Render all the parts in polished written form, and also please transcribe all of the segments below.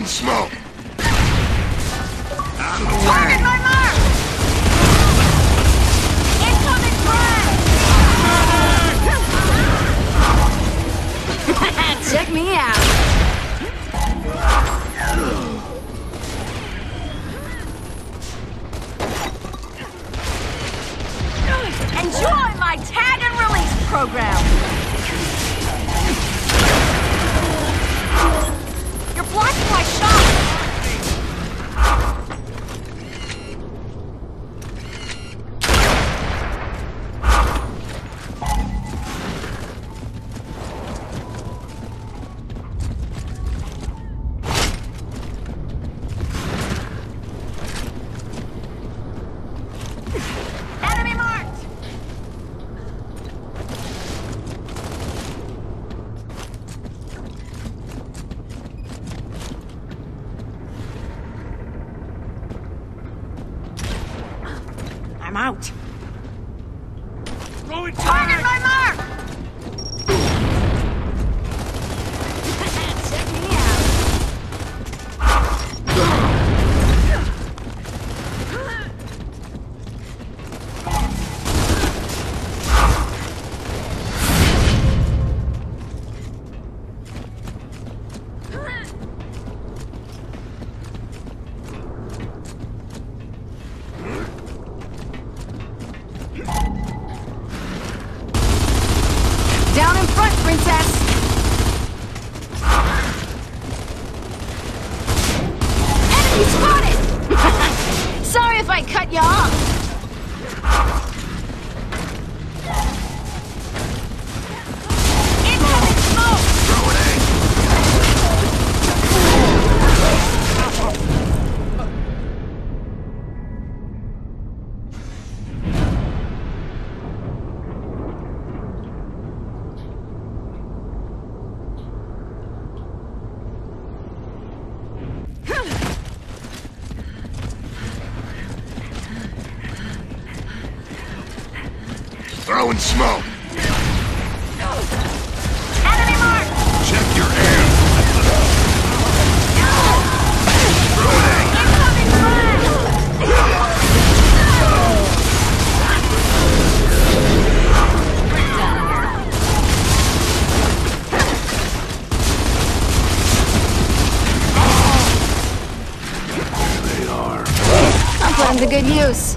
Check me out. Smoke. Enemy mark. Check your aim. Incoming fire. There they are. I'm putting to good use.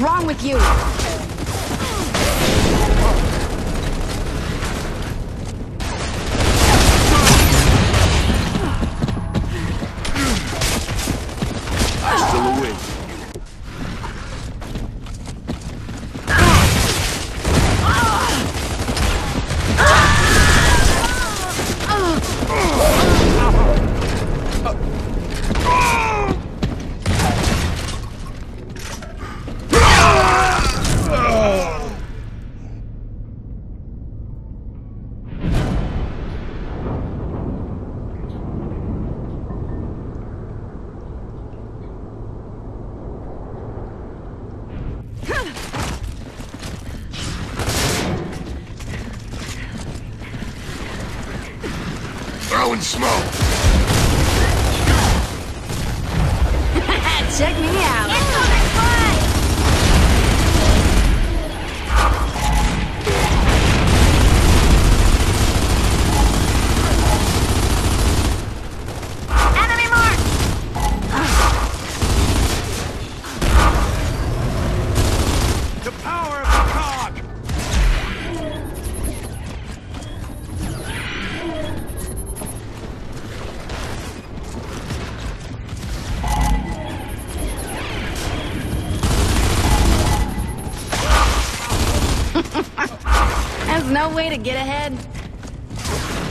What's wrong with you? Way to get ahead.